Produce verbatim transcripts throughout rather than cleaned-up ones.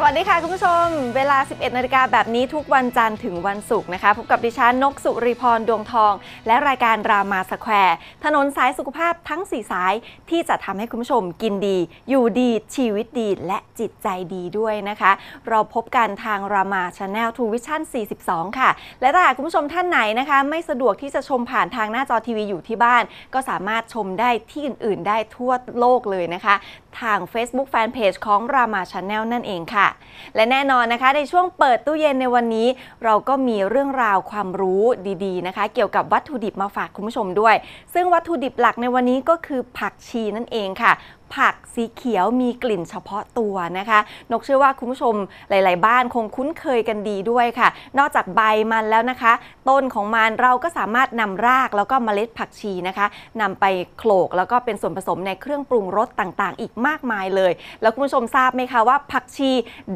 สวัสดีค่ะคุณผู้ชมเวลา สิบเอ็ดนาฬิกา แบบนี้ทุกวันจันทร์ถึงวันศุกร์นะคะพบกับดิฉันนกสุริพรดวงทองและรายการรามาสแควร์ถนนสายสุขภาพทั้งสี่สายที่จะทำให้คุณผู้ชมกินดีอยู่ดีชีวิตดีและจิตใจดีด้วยนะคะเราพบกันทางรามาชาแนลทูวิชั่นสี่สิบสองค่ะและถ้าคุณผู้ชมท่านไหนนะคะไม่สะดวกที่จะชมผ่านทางหน้าจอทีวีอยู่ที่บ้านก็สามารถชมได้ที่อื่นๆได้ทั่วโลกเลยนะคะทาง Facebook Fanpage ของรามาชาแนลนั่นเองค่ะและแน่นอนนะคะในช่วงเปิดตู้เย็นในวันนี้เราก็มีเรื่องราวความรู้ดีๆนะคะเกี่ยวกับวัตถุดิบมาฝากคุณผู้ชมด้วยซึ่งวัตถุดิบหลักในวันนี้ก็คือผักชีนั่นเองค่ะผักสีเขียวมีกลิ่นเฉพาะตัวนะคะนกเชื่อว่าคุณผู้ชมหลายๆบ้านคงคุ้นเคยกันดีด้วยค่ะนอกจากใบมันแล้วนะคะต้นของมันเราก็สามารถนำรากแล้วก็เมล็ดผักชีนะคะนำไปโขลกแล้วก็เป็นส่วนผสมในเครื่องปรุงรสต่างๆอีกมากมายเลยแล้วคุณผู้ชมทราบไหมคะว่าผักชี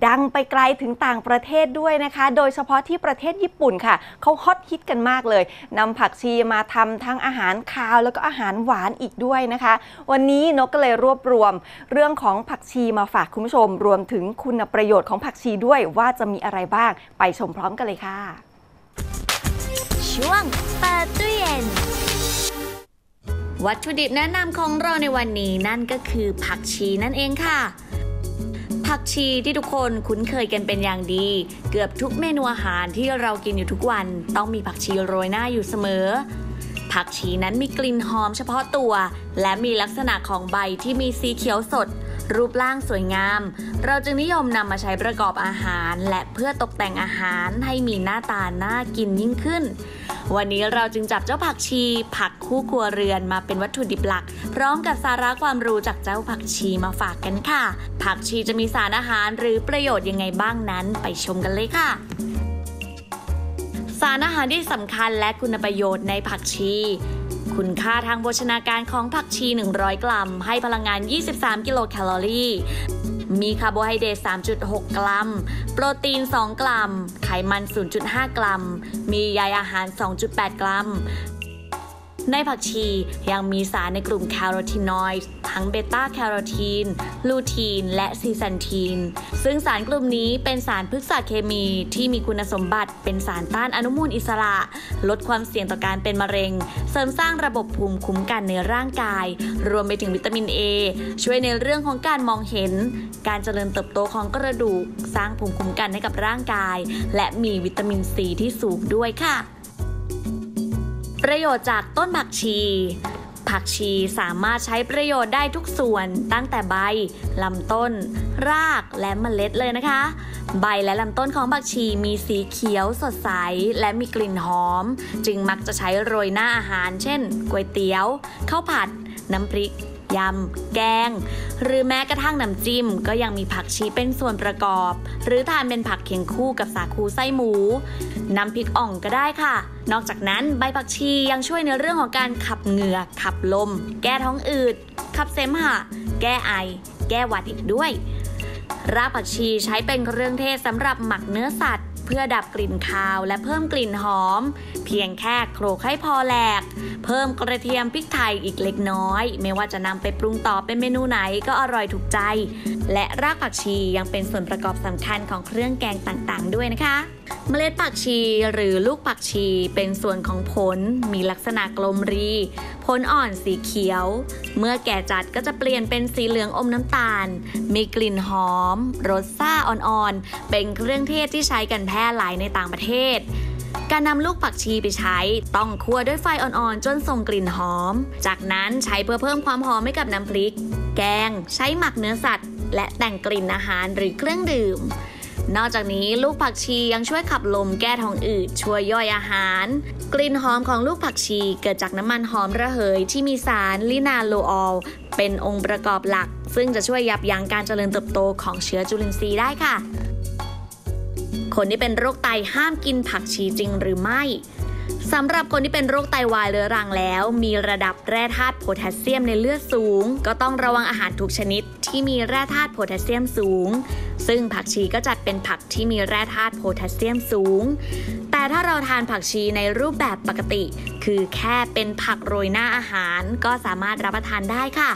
ดังไปไกลถึงต่างประเทศด้วยนะคะโดยเฉพาะที่ประเทศญี่ปุ่นค่ะเขาฮอตฮิตกันมากเลยนำผักชีมาทำทั้งอาหารคาวแล้วก็อาหารหวานอีกด้วยนะคะวันนี้นกก็เลยรวบรวมเรื่องของผักชีมาฝากคุณผู้ชมรวมถึงคุณประโยชน์ของผักชีด้วยว่าจะมีอะไรบ้างไปชมพร้อมกันเลยค่ะช่วงเปิดตู้เย็นวัตถุดิบแนะนำของเราในวันนี้นั่นก็คือผักชีนั่นเองค่ะผักชีที่ทุกคนคุ้นเคยกันเป็นอย่างดีเกือบทุกเมนูอาหารที่เรากินอยู่ทุกวันต้องมีผักชีโรยหน้าอยู่เสมอผักชีนั้นมีกลิ่นหอมเฉพาะตัวและมีลักษณะของใบที่มีสีเขียวสดรูปร่างสวยงามเราจึงนิยมนำมาใช้ประกอบอาหารและเพื่อตกแต่งอาหารให้มีหน้าตาน่ากินยิ่งขึ้นวันนี้เราจึงจับเจ้าผักชีผักคู่ครัวเรือนมาเป็นวัตถุดิบหลักพร้อมกับสาระความรู้จากเจ้าผักชีมาฝากกันค่ะผักชีจะมีสารอาหารหรือประโยชน์ยังไงบ้างนั้นไปชมกันเลยค่ะสารอาหารที่สำคัญและคุณประโยชน์ในผักชีคุณค่าทางโภชนาการของผักชีหนึ่งร้อยกรัมให้พลังงานยี่สิบสามกิโลแคลอรี่มีคาร์โบไฮเดรต สามจุดหก กรัมโปรตีนสองกรัมไขมัน ศูนย์จุดห้า กรัมมีใยอาหาร สองจุดแปด กรัมในผักชียังมีสารในกลุ่มแคโรทีนอยด์ทั้งเบต้าแคโรทีนลูทีนและซีแซนทีนซึ่งสารกลุ่มนี้เป็นสารพฤกษเคมีที่มีคุณสมบัติเป็นสารต้านอนุมูลอิสระลดความเสี่ยงต่อการเป็นมะเร็งเสริมสร้างระบบภูมิคุ้มกันในร่างกายรวมไปถึงวิตามิน A ช่วยในเรื่องของการมองเห็นการเจริญเติบโตของกระดูกสร้างภูมิคุ้มกันให้กับร่างกายและมีวิตามิน ซี ที่สูงด้วยค่ะประโยชน์จากต้นผักชีผักชีสามารถใช้ประโยชน์ได้ทุกส่วนตั้งแต่ใบลำต้นรากและเมล็ดเลยนะคะใบและลำต้นของผักชีมีสีเขียวสดใสและมีกลิ่นหอมจึงมักจะใช้โรยหน้าอาหารเช่นก๋วยเตี๋ยวข้าวผัดน้ำพริกยำแกงหรือแม้กระทั่งน้ำจิ้มก็ยังมีผักชีเป็นส่วนประกอบหรือทานเป็นผักเคียงคู่กับสาคูไส้หมูน้ำพริกอ่องก็ได้ค่ะนอกจากนั้นใบผักชียังช่วยในเรื่องของการขับเหงื่อขับลมแก้ท้องอืดขับเสมหะแก้ไอแก้หวัดอีกด้วยรากผักชีใช้เป็นเครื่องเทศสำหรับหมักเนื้อสัตว์เพื่อดับกลิ่นคาวและเพิ่มกลิ่นหอมเพียงแค่โขลกให้พอแหลกเพิ่มกระเทียมพริกไทยอีกเล็กน้อยไม่ว่าจะนำไปปรุงต่อเป็นเมนูไหนก็อร่อยถูกใจและรากผักชียังเป็นส่วนประกอบสำคัญของเครื่องแกงต่างๆด้วยนะคะเมล็ดผักชีหรือลูกผักชีเป็นส่วนของผลมีลักษณะกลมรีผลอ่อนสีเขียวเมื่อแก่จัดก็จะเปลี่ยนเป็นสีเหลืองอมน้ำตาลมีกลิ่นหอมรสซ่าอ่อนๆเป็นเครื่องเทศที่ใช้กันแพร่หลายในต่างประเทศการนำลูกผักชีไปใช้ต้องคั่วด้วยไฟอ่อนๆจนส่งกลิ่นหอมจากนั้นใช้เพื่อเพิ่มความหอมให้กับน้ำพริกแกงใช้หมักเนื้อสัตว์และแต่งกลิ่นอาหารหรือเครื่องดื่มนอกจากนี้ลูกผักชียังช่วยขับลมแก้ท้องอืดช่วยย่อยอาหารกลิ่นหอมของลูกผักชีเกิดจากน้ำมันหอมระเหยที่มีสารลินาโลออลเป็นองค์ประกอบหลักซึ่งจะช่วยยับยั้งการเจริญเติบโตของเชื้อจุลินทรีย์ได้ค่ะคนที่เป็นโรคไตห้ามกินผักชีจริงหรือไม่สำหรับคนที่เป็นโรคไตวายเรื้อรังแล้วมีระดับแร่ธาตุโพแทสเซียมในเลือดสูงก็ต้องระวังอาหารทุกชนิดที่มีแร่ธาตุโพแทสเซียมสูงซึ่งผักชีก็จัดเป็นผักที่มีแร่ธาตุโพแทสเซียมสูงแต่ ถ้าเราทานผักชีในรูปแบบปกติคือแค่เป็นผักโรยหน้าอาหารก็สามารถรับประทานได้ค่ะ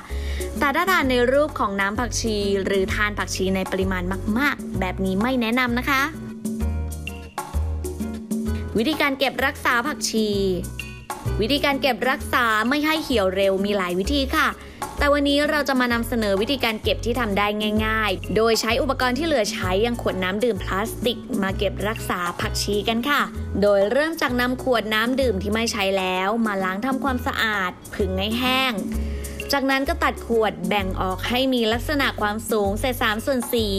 แต่ถ้าทานในรูปของน้ำผักชีหรือทานผักชีในปริมาณมากๆแบบนี้ไม่แนะนำนะคะวิธีการเก็บรักษาผักชีวิธีการเก็บรักษาไม่ให้เหี่ยวเร็วมีหลายวิธีค่ะแต่วันนี้เราจะมานำเสนอวิธีการเก็บที่ทำได้ง่ายๆโดยใช้อุปกรณ์ที่เหลือใช้อย่างขวดน้ำดื่มพลาสติกมาเก็บรักษาผักชีกันค่ะโดยเริ่มจากนำขวดน้ำดื่มที่ไม่ใช้แล้วมาล้างทำความสะอาดผึ่งให้แห้งจากนั้นก็ตัดขวดแบ่งออกให้มีลักษณะความสูงเศษสามส่วนสี่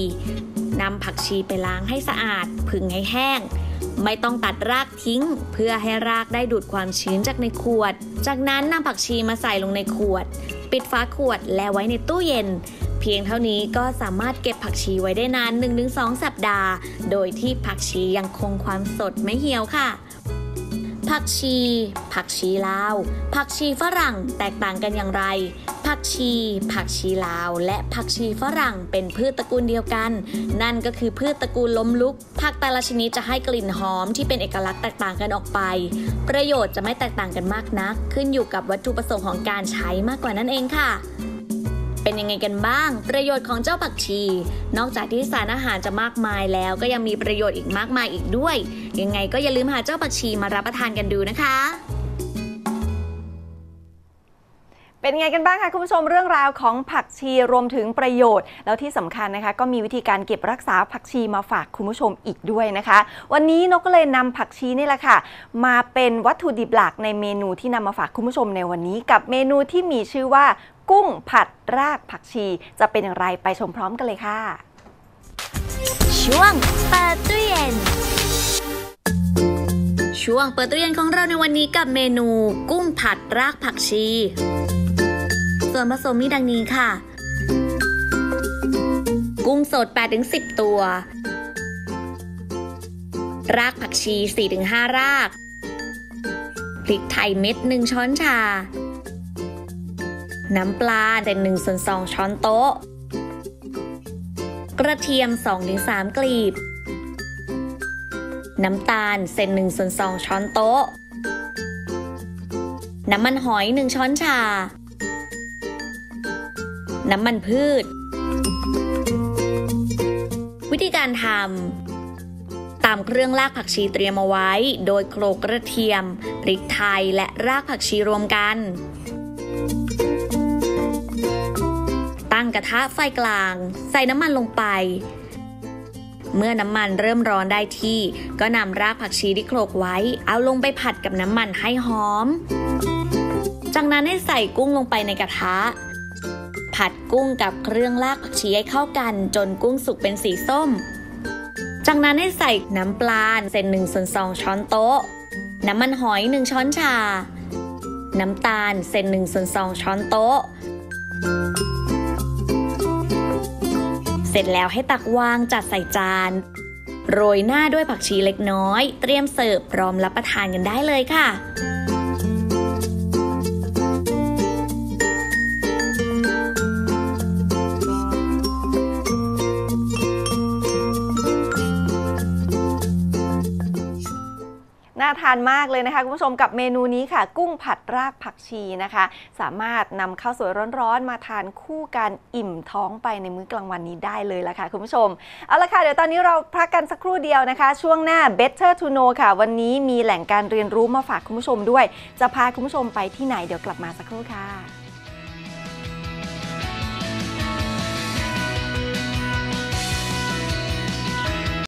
นำผักชีไปล้างให้สะอาดผึ่งให้แห้งไม่ต้องตัดรากทิ้งเพื่อให้รากได้ดูดความชื้นจากในขวดจากนั้นนำผักชีมาใส่ลงในขวดปิดฝาขวดและไว้ในตู้เย็นเพียงเท่านี้ก็สามารถเก็บผักชีไว้ได้นาน หนึ่งถึงสอง สัปดาห์โดยที่ผักชียังคงความสดไม่เหี่ยวค่ะผักชีผักชีลาวผักชีฝรั่งแตกต่างกันอย่างไรผักชีผักชีลาวและผักชีฝรั่งเป็นพืชตระกูลเดียวกันนั่นก็คือพืชตระกูลล้มลุกผักแต่ละชนิดจะให้กลิ่นหอมที่เป็นเอกลักษณ์แตกต่างกันออกไปประโยชน์จะไม่แตกต่างกันมากนักขึ้นอยู่กับวัตถุประสงค์ของการใช้มากกว่านั่นเองค่ะเป็นยังไงกันบ้างประโยชน์ของเจ้าผักชีนอกจากที่สารอาหารจะมากมายแล้วก็ยังมีประโยชน์อีกมากมายอีกด้วยยังไงก็อย่าลืมหาเจ้าผักชีมารับประทานกันดูนะคะเป็นยังไงกันบ้างคะคุณผู้ชมเรื่องราวของผักชีรวมถึงประโยชน์แล้วที่สำคัญนะคะก็มีวิธีการเก็บรักษาผักชีมาฝากคุณผู้ชมอีกด้วยนะคะวันนี้นกก็เลยนำผักชีนี่แหละค่ะมาเป็นวัตถุดิบหลักในเมนูที่นำมาฝากคุณผู้ชมในวันนี้กับเมนูที่มีชื่อว่ากุ้งผัดรากผักชีจะเป็นอย่างไรไปชมพร้อมกันเลยค่ะช่วงเปิดตู้เย็นช่วงเปิดตู้เย็นของเราในวันนี้กับเมนูกุ้งผัดรากผักชีส่วนผสมมีดังนี้ค่ะกุ้งสด แปดถึงสิบ ตัวรากผักชี สี่ถึงห้า รากพริกไทยเม็ดหนึ่งช้อนชาน้ำปลาเศษหนึ่งส่วนสองช้อนโต๊ะกระเทียม สองถึงสาม กลีบน้ำตาลเศษหนึ่งส่วนสองช้อนโต๊ะน้ำมันหอยหนึ่งช้อนชาน้ำมันพืชวิธีการทำตามเครื่องรากผักชีเตรียมเอาไว้โดยโขลกกระเทียมพริกไทยและรากผักชีรวมกันตั้งกระทะไฟกลางใส่น้ำมันลงไปเมื่อน้ำมันเริ่มร้อนได้ที่ก็นำรากผักชีที่โขลกไว้เอาลงไปผัดกับน้ำมันให้หอมจากนั้นให้ใส่กุ้งลงไปในกระทะผัดกุ้งกับเครื่องรากผักชีให้เข้ากันจนกุ้งสุกเป็นสีส้มจากนั้นให้ใส่น้ำปลาเศษหนึ่งส่วนสองช้อนโต๊ะน้ำมันหอยหนึ่งช้อนชาน้ำตาลเศษหนึ่งส่วนสองช้อนโต๊ะเสร็จแล้วให้ตักวางจัดใส่จานโรยหน้าด้วยผักชีเล็กน้อยเตรียมเสิร์ฟพร้อมรับประทานกันได้เลยค่ะน่าทานมากเลยนะคะคุณผู้ชมกับเมนูนี้ค่ะกุ้งผัดรากผักชีนะคะสามารถนำข้าวสวยร้อนๆมาทานคู่กันอิ่มท้องไปในมื้อกลางวันนี้ได้เลยละค่ะคุณผู้ชมเอาละค่ะเดี๋ยวตอนนี้เราพักกันสักครู่เดียวนะคะช่วงหน้า Better to Know ค่ะวันนี้มีแหล่งการเรียนรู้มาฝากคุณผู้ชมด้วยจะพาคุณผู้ชมไปที่ไหนเดี๋ยวกลับมาสักครู่ค่ะ